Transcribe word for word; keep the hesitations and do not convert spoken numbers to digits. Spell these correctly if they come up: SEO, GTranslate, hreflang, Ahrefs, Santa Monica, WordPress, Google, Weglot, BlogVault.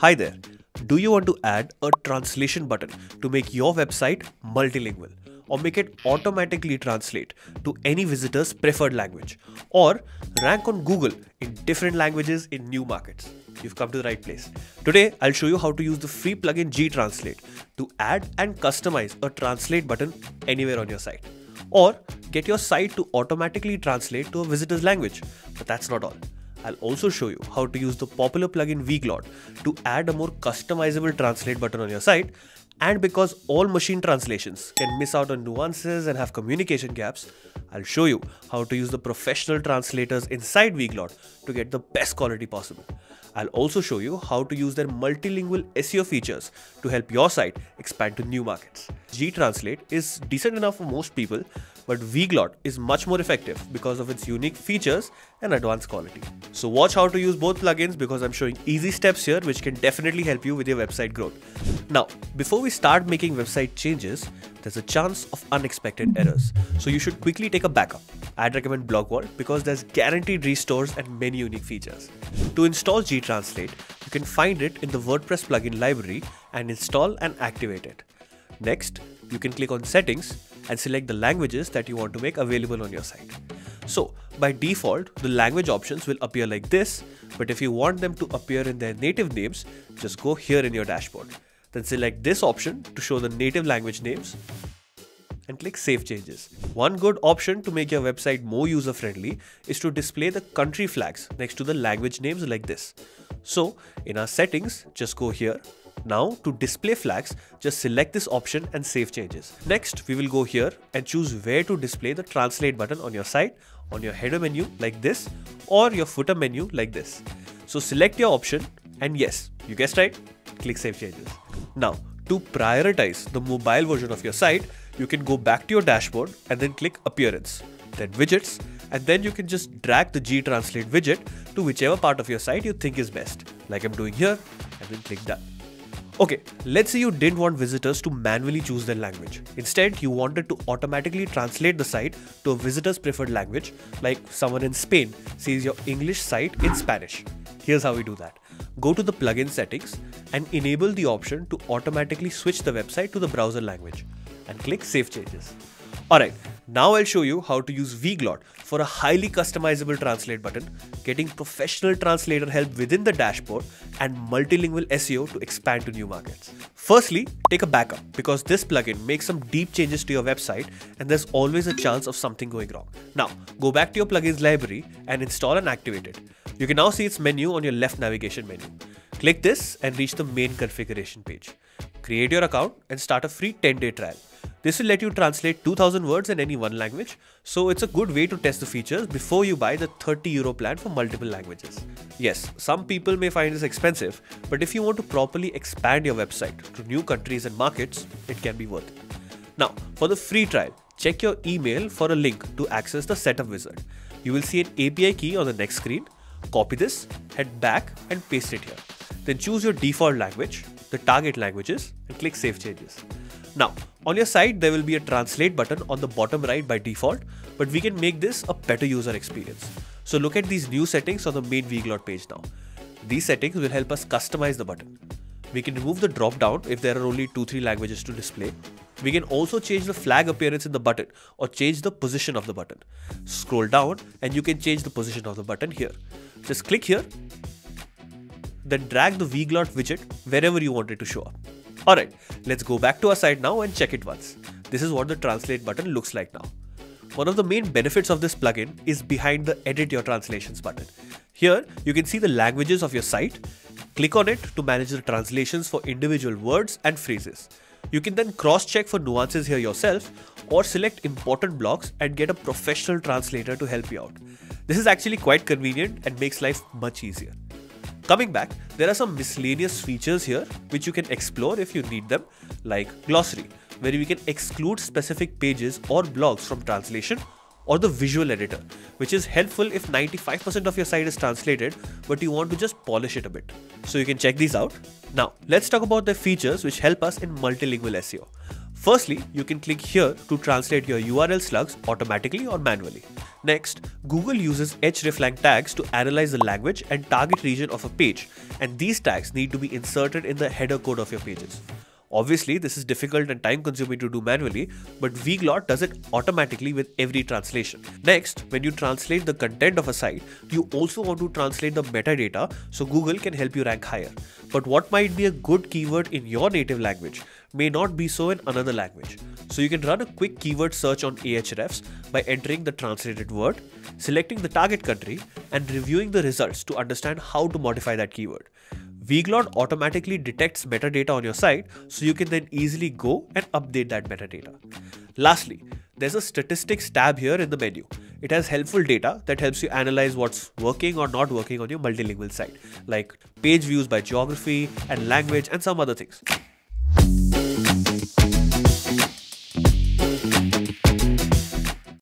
Hi there, do you want to add a translation button to make your website multilingual or make it automatically translate to any visitor's preferred language or rank on Google in different languages in new markets? You've come to the right place. Today, I'll show you how to use the free plugin GTranslate to add and customize a translate button anywhere on your site or get your site to automatically translate to a visitor's language. But that's not all. I'll also show you how to use the popular plugin Weglot to add a more customizable translate button on your site. And because all machine translations can miss out on nuances and have communication gaps, I'll show you how to use the professional translators inside Weglot to get the best quality possible. I'll also show you how to use their multilingual S E O features to help your site expand to new markets. GTranslate is decent enough for most people, but Weglot is much more effective because of its unique features and advanced quality. So watch how to use both plugins because I'm showing easy steps here which can definitely help you with your website growth. Now, before we start making website changes, there's a chance of unexpected errors, so you should quickly take a backup. I'd recommend BlogVault because there's guaranteed restores and many unique features. To install GTranslate, you can find it in the WordPress plugin library and install and activate it. Next, you can click on Settings and select the languages that you want to make available on your site. So, by default, the language options will appear like this, but if you want them to appear in their native names, just go here in your dashboard. Then select this option to show the native language names and click Save Changes. One good option to make your website more user-friendly is to display the country flags next to the language names like this. So, in our settings, just go here. Now, to display flags, just select this option and Save Changes. Next, we will go here and choose where to display the translate button on your site, on your header menu like this or your footer menu like this. So, select your option and yes, you guessed right, click Save Changes. Now, to prioritize the mobile version of your site, you can go back to your dashboard and then click Appearance, then Widgets, and then you can just drag the GTranslate widget to whichever part of your site you think is best, like I'm doing here, and then click Done. Okay, let's say you didn't want visitors to manually choose their language. Instead, you wanted to automatically translate the site to a visitor's preferred language, like someone in Spain sees your English site in Spanish. Here's how we do that. Go to the plugin settings and enable the option to automatically switch the website to the browser language and click Save Changes. Alright, now I'll show you how to use Weglot for a highly customizable translate button, getting professional translator help within the dashboard and multilingual S E O to expand to new markets. Firstly, take a backup because this plugin makes some deep changes to your website and there's always a chance of something going wrong. Now, go back to your plugins library and install and activate it. You can now see its menu on your left navigation menu. Click this and reach the main configuration page. Create your account and start a free ten day trial. This will let you translate two thousand words in any one language, so it's a good way to test the features before you buy the thirty euro plan for multiple languages. Yes, some people may find this expensive, but if you want to properly expand your website to new countries and markets, it can be worth it. Now, for the free trial, check your email for a link to access the setup wizard. You will see an A P I key on the next screen. Copy this, head back and paste it here. Then choose your default language, the target languages, and click Save Changes. Now, on your site, there will be a translate button on the bottom right by default, but we can make this a better user experience. So look at these new settings on the main Weglot page now. These settings will help us customize the button. We can remove the drop down if there are only two to three languages to display. We can also change the flag appearance in the button or change the position of the button. Scroll down and you can change the position of the button here. Just click here, then drag the Weglot widget wherever you want it to show up. Alright, let's go back to our site now and check it once. This is what the translate button looks like now. One of the main benefits of this plugin is behind the Edit Your Translations button. Here, you can see the languages of your site. Click on it to manage the translations for individual words and phrases. You can then cross-check for nuances here yourself or select important blocks and get a professional translator to help you out. This is actually quite convenient and makes life much easier. Coming back, there are some miscellaneous features here which you can explore if you need them, like glossary, where we can exclude specific pages or blogs from translation, or the visual editor, which is helpful if ninety-five percent of your site is translated, but you want to just polish it a bit. So you can check these out. Now, let's talk about the features which help us in multilingual S E O. Firstly, you can click here to translate your U R L slugs automatically or manually. Next, Google uses hreflang tags to analyze the language and target region of a page, and these tags need to be inserted in the header code of your pages. Obviously, this is difficult and time-consuming to do manually, but Weglot does it automatically with every translation. Next, when you translate the content of a site, you also want to translate the metadata so Google can help you rank higher. But what might be a good keyword in your native language may not be so in another language. So you can run a quick keyword search on Ahrefs by entering the translated word, selecting the target country, and reviewing the results to understand how to modify that keyword. Weglot automatically detects metadata on your site, so you can then easily go and update that metadata. Lastly, there's a statistics tab here in the menu. It has helpful data that helps you analyze what's working or not working on your multilingual site, like page views by geography and language and some other things.